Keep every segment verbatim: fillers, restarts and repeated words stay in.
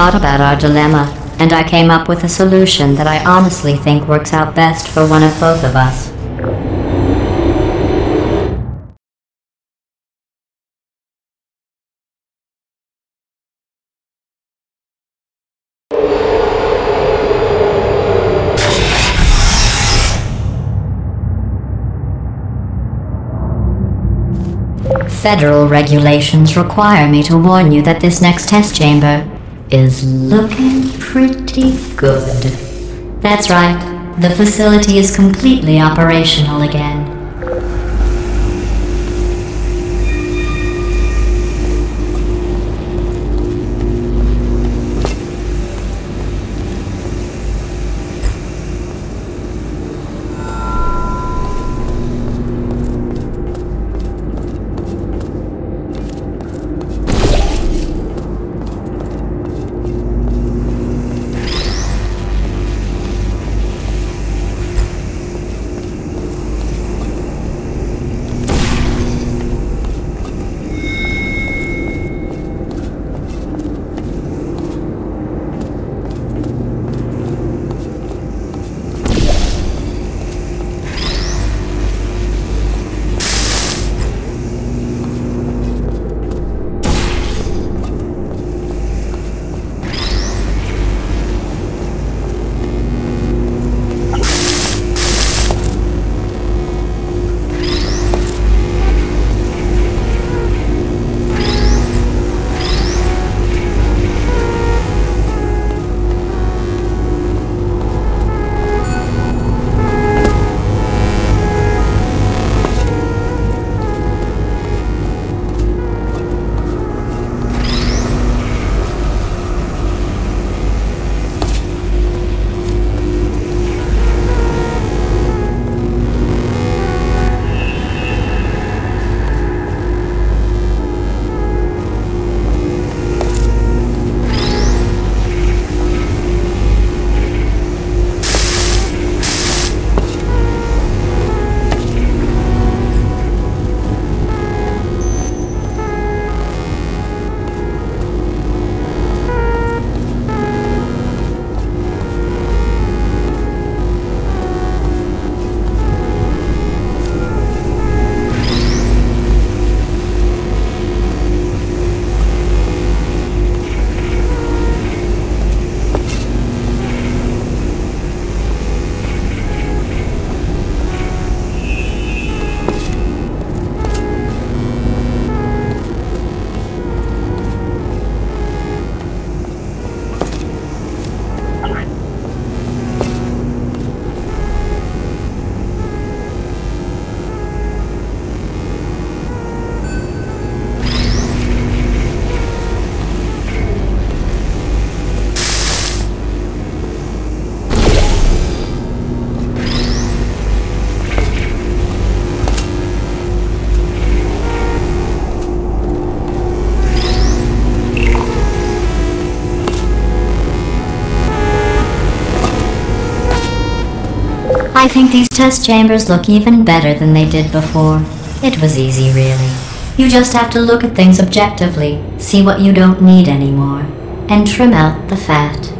thought about our dilemma, and I came up with a solution that I honestly think works out best for one of both of us. Federal regulations require me to warn you that this next test chamber is looking pretty good. That's right, the facility is completely operational again. I think these test chambers look even better than they did before. It was easy, really. You just have to look at things objectively, see what you don't need anymore, and trim out the fat.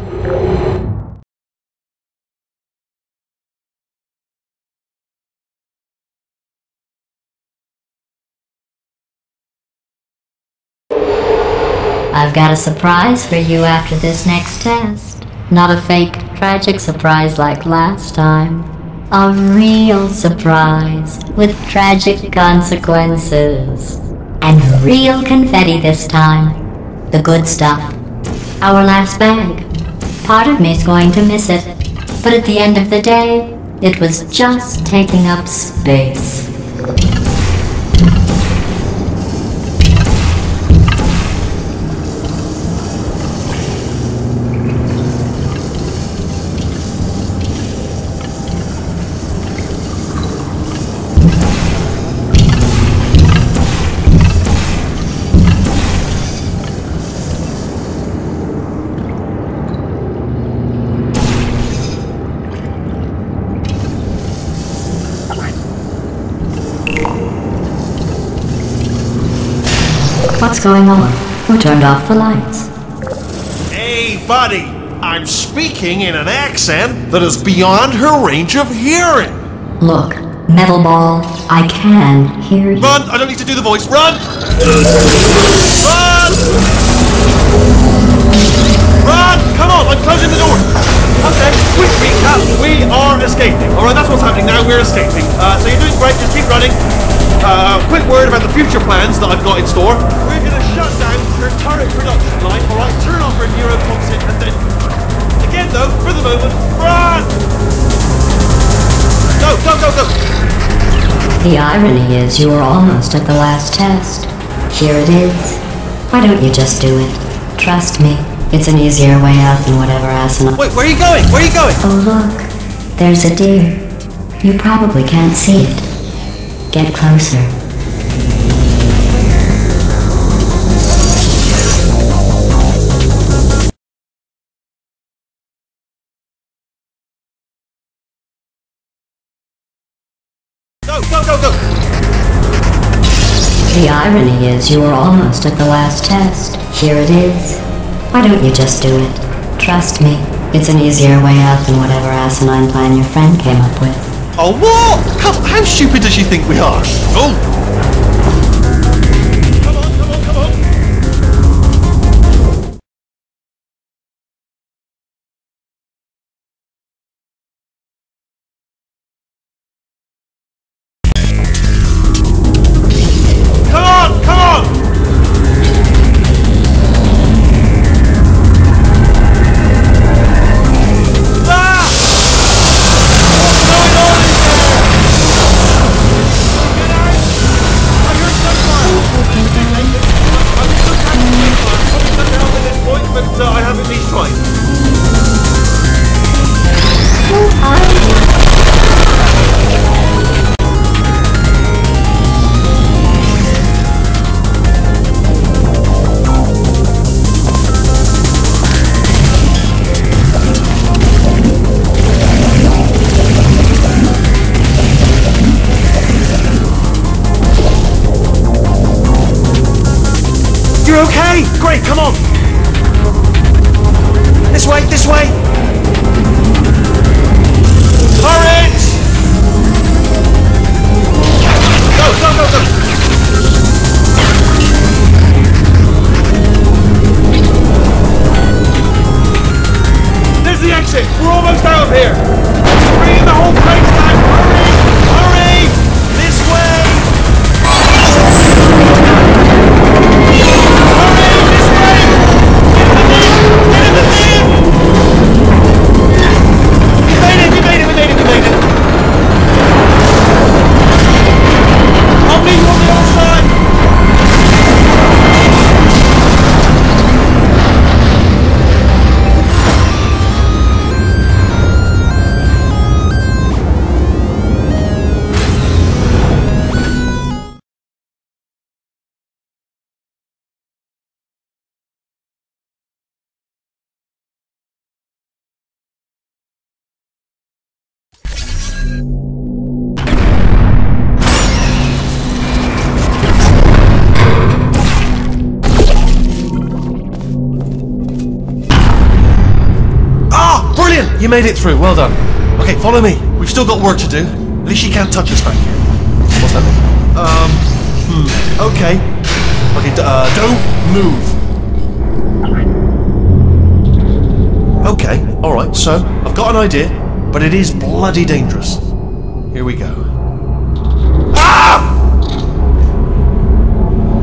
I've got a surprise for you after this next test. Not a fake, tragic surprise like last time. A real surprise, with tragic consequences. And real confetti this time. The good stuff. Our last bag. Part of me's going to miss it. But at the end of the day, it was just taking up space. What's going on? Who turned off the lights? Hey, Hey, buddy! I'm speaking in an accent that is beyond her range of hearing! Look, Metal Ball, I can hear you. Run! I don't need to do the voice. Run! Run! Run! Come on! I'm closing the door! Okay, we, we, have, we are escaping. Alright, that's what's happening now. We're escaping. Uh, so you're doing great. Just keep running. Uh, quick word about the future plans that I've got in store. We're going to shut down her turret production line. Alright, turn off her neurotoxin and then... Again, though, for the moment, run! Go, go, go, go! The irony is you were almost at the last test. Here it is. Why don't you just do it? Trust me. It's an easier way out than whatever asinine. Wait, where are you going? Where are you going? Oh, look. There's a deer. You probably can't see it. Get closer. Go, go, go, go! The irony is you were almost at the last test. Here it is. Why don't you just do it? Trust me, it's an easier way out than whatever asinine plan your friend came up with. Oh, what? How, how stupid does she think we are? Oh! Come on, come on, come on! Come on, come on! Okay, great, come on! This way, this way! Turret! Go, go, go, go! There's the exit! We're almost out of here! Bringing the whole place down! Hurry! Hurry! This way! You made it through, well done. Okay, follow me. We've still got work to do. At least she can't touch us back here. What's that mean? Um, hmm, okay. Okay, d uh, don't move. Okay, alright, so, I've got an idea, but it is bloody dangerous. Here we go. Ah!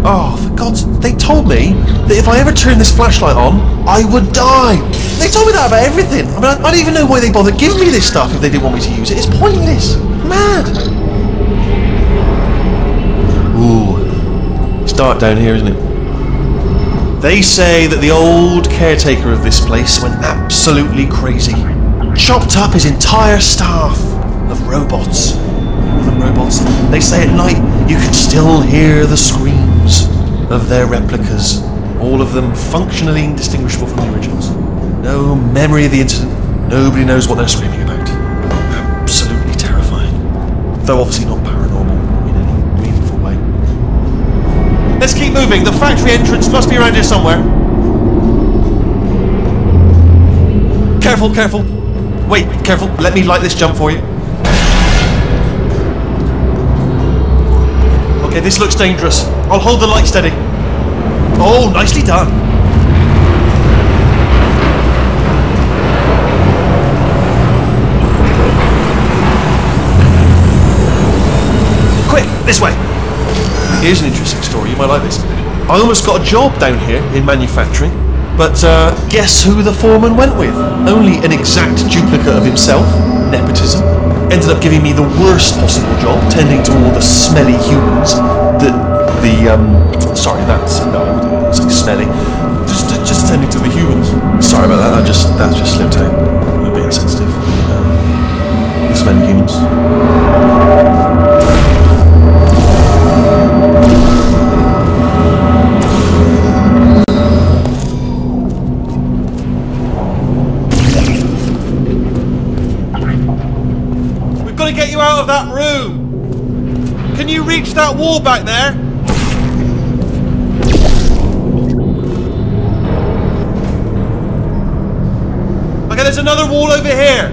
Oh, for God's sake, they told me that if I ever turned this flashlight on, I would die. They told me that about everything. I mean, I, I don't even know why they bothered giving me this stuff if they didn't want me to use it. It's pointless. Mad. Ooh. It's dark down here, isn't it? They say that the old caretaker of this place went absolutely crazy. Chopped up his entire staff of robots. Of the robots. They say at night you can still hear the screams of their replicas, all of them functionally indistinguishable from the originals. No memory of the incident, nobody knows what they're screaming about. Absolutely terrifying. Though obviously not paranormal in any meaningful way. Let's keep moving, the factory entrance must be around here somewhere. Careful, careful. Wait, careful. Let me light this jump for you. Okay, this looks dangerous. I'll hold the light steady. Oh, nicely done. Quick, this way. Here's an interesting story. You might like this. I almost got a job down here in manufacturing, but uh, guess who the foreman went with? Only an exact duplicate of himself. Nepotism. Ended up giving me the worst possible job, tending to all the smelly humans that the, um, sorry, that's, no, it's like smelly. Just, just tending to the humans. Sorry about that, that just, that just slipped out. I'm a bit insensitive. Um, the smelly humans. Out of that room. Can you reach that wall back there? Okay, there's another wall over here.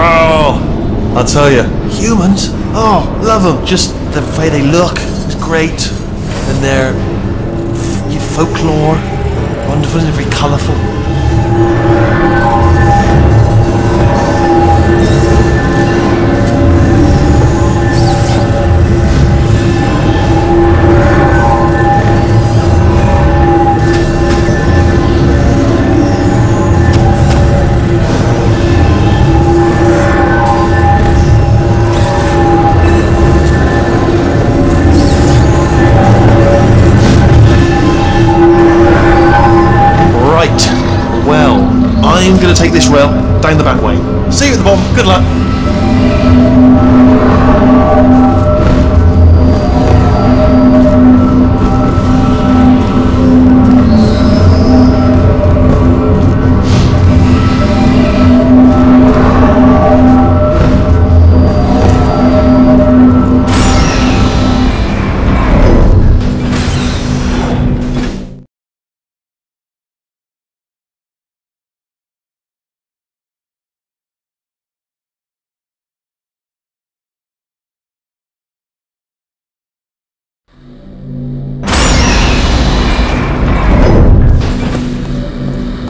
Oh, I'll tell you, humans. Oh, love them. Just the way they look is great, and their folklore, wonderful and very colourful. I'm going to take this rail down the back way. See you at the bottom. Good luck.